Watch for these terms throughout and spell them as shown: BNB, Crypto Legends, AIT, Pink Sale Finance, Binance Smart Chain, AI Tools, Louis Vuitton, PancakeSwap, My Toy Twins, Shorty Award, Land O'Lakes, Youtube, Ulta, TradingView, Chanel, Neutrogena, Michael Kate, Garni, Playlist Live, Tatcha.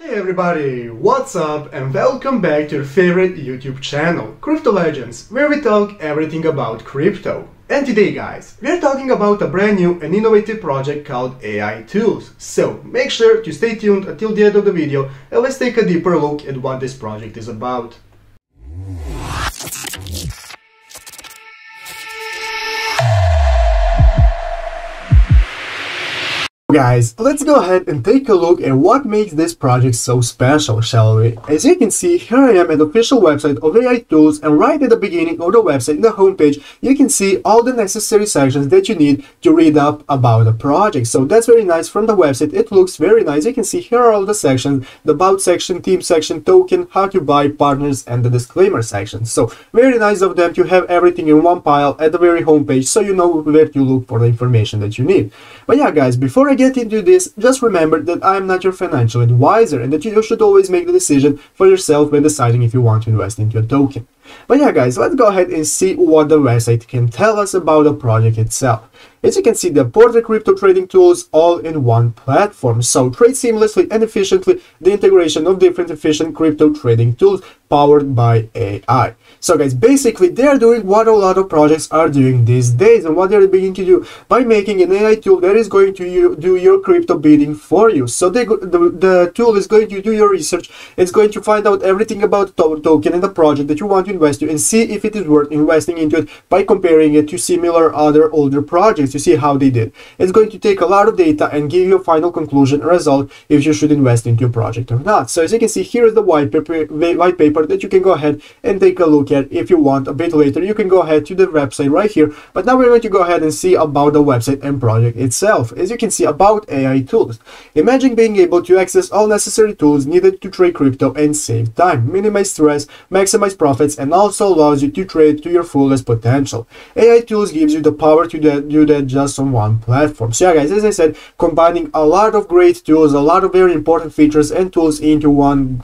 Hey everybody, what's up and welcome back to your favorite YouTube channel, Crypto Legends, where we talk everything about crypto. And today guys, we're talking about a brand new and innovative project called AI Tools. So make sure to stay tuned until the end of the video and let's take a deeper look at what this project is about. Guys, let's go ahead and take a look at what makes this project so special, shall we? As you can see, here I am at the official website of AI Tools, and right at the beginning of the website, in the homepage, you can see all the necessary sections that you need to read up about the project. So that's very nice from the website, it looks very nice. You can see here are all the sections, the about section, team section, token, how to buy, partners, and the disclaimer section. So very nice of them to have everything in one pile at the very homepage, so you know where to look for the information that you need. But yeah guys, before I get into this, just remember that I am not your financial advisor and that you should always make the decision for yourself when deciding if you want to invest into a token. But yeah guys, let's go ahead and see what the website can tell us about the project itself. As you can see, they port the crypto trading tools all in one platform, so trade seamlessly and efficiently the integration of different efficient crypto trading tools powered by AI. So guys, basically they are doing what a lot of projects are doing these days and what they are beginning to do by making an AI tool that is going to do your crypto bidding for you. So the tool is going to do your research, it's going to find out everything about the token and the project that you want to invest in and see if it is worth investing into it by comparing it to similar other older projects to see how they did. It's going to take a lot of data and give you a final conclusion result if you should invest into a project or not. So as you can see, here is the white paper that you can go ahead and take a look at if you want. A bit later you can go ahead to the website right here, but now we're going to go ahead and see about the website and project itself. As you can see, about AI Tools. Imagine being able to access all necessary tools needed to trade crypto and save time, minimize stress, maximize profits, and also allows you to trade to your fullest potential. AI Tools gives you the power to do that just on one platform. So yeah guys, as I said, combining a lot of great tools, a lot of very important features and tools into one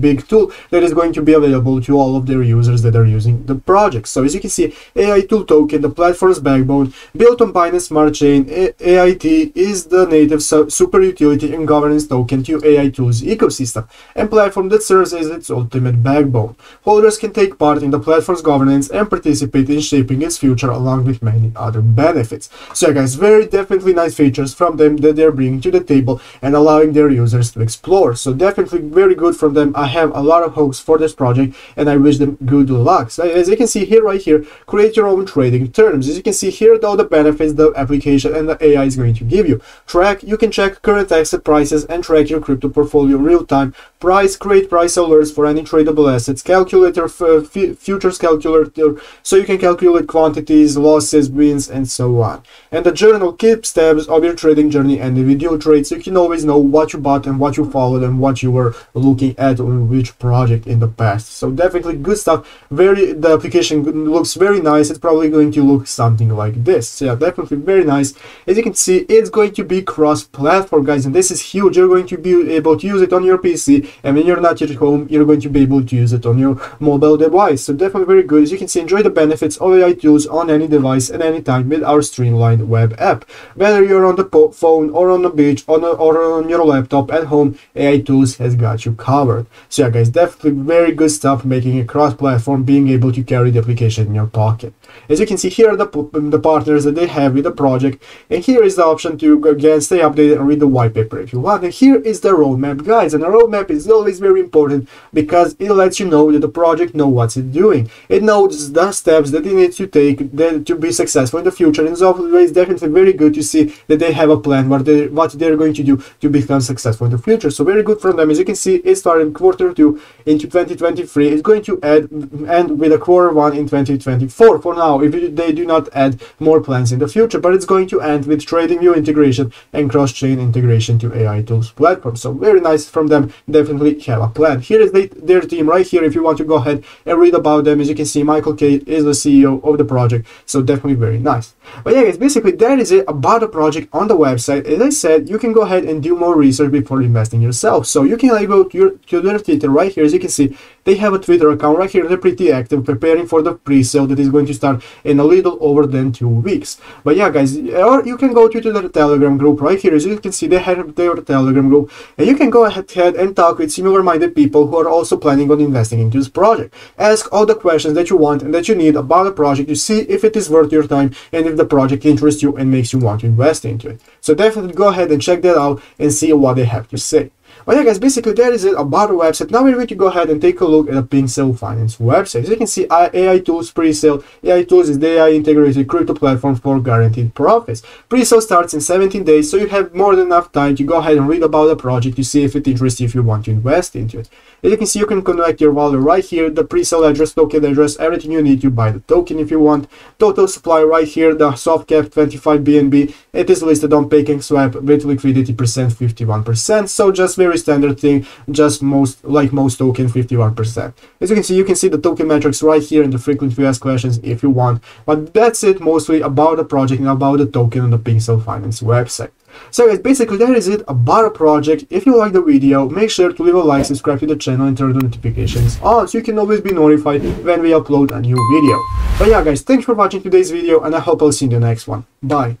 big tool that is going to be available to all of their users that are using the project. So as you can see, AI Tool Token, the platform's backbone, built on Binance Smart Chain, AIT is the native super utility and governance token to AI Tools ecosystem and platform that serves as its ultimate backbone. Holders can take part in the platform's governance and participate in shaping its future along with many other benefits. So yeah guys, very definitely nice features from them that they're bringing to the table and allowing their users to explore. So definitely very good from them. I have a lot of hopes for this project and I wish them good luck. So as you can see here right here, create your own trading terms. As you can see here though, the benefits the application and the AI is going to give you. Track, you can check current exit prices and track your crypto portfolio real time. Price, create price alerts for any tradable assets. Calculator, futures calculator, so you can calculate quantities, losses, wins, and so on. And the journal keeps tabs of your trading journey and individual trades, so you can always know what you bought and what you followed and what you were looking at on which project in the past. So definitely good stuff. The application looks very nice. It's probably going to look something like this. So yeah, definitely very nice. As you can see, it's going to be cross-platform, guys, and this is huge. You're going to be able to use it on your PC, and when you're not at home, you're going to be able to use it on your mobile device. So definitely very good. As you can see, enjoy the benefits of AI Tools on any device at any time with our streamlined web app. Whether you're on the phone or on the beach or on your laptop at home, AI Tools has got you covered. So yeah guys, definitely very good stuff, making it cross-platform, being able to carry the application in your pocket. As you can see, here are the partners that they have with the project, and here is the option to again stay updated and read the white paper if you want. And here is the roadmap, guys, and the roadmap is always very important because it lets you know that the project knows what it's doing. It knows the steps that it needs to take to be successful in the future, and it's always definitely very good to see that they have a plan what they're going to do to become successful in the future. So very good from them. As you can see, it started Q2 into 2023. It's going to end with a Q1 in 2024 for now, if they do not add more plans in the future, but it's going to end with TradingView integration and cross-chain integration to AI Tools platform. So very nice from them. Definitely have a plan. Here is their team right here if you want to go ahead and read about them. As you can see, Michael Kate is the CEO of the project, so definitely very nice. But yeah guys, basically that is it about the project on the website. As I said, you can go ahead and do more research before investing yourself. So you can like go to their Twitter right here. As you can see, They have a Twitter account right here. They're pretty active, preparing for the pre-sale that is going to start in a little over than 2 weeks. But yeah, guys, or you can go to their Telegram group right here. As you can see, they have their Telegram group, and you can go ahead and talk with similar-minded people who are also planning on investing into this project. Ask all the questions that you want and that you need about the project to see if it is worth your time and if the project interests you and makes you want to invest into it. So definitely go ahead and check that out and see what they have to say. Well, yeah, guys, basically that is it about the website. Now we're going to go ahead and take a look at the Pink Sale Finance website. As you can see, AI Tools Pre-Sale. AI Tools is the AI integrated crypto platform for guaranteed profits. Pre-sale starts in 17 days, so you have more than enough time to go ahead and read about the project to see if it interests you if you want to invest into it. As you can see, you can connect your wallet right here, the pre-sale address, token address, everything you need to buy the token if you want. Total supply right here, the soft cap 25 BNB. It is listed on PancakeSwap with liquidity percent 51%. So just very standard thing, just most token 51%. As you can see the token metrics right here and the frequently asked questions if you want. But that's it mostly about the project and about the token on the Pink Sale Finance website. So guys, basically that is it about the project. If you like the video, make sure to leave a like, subscribe to the channel and turn the notifications on so you can always be notified when we upload a new video. But yeah guys, thanks for watching today's video and I hope I'll see you in the next one. Bye.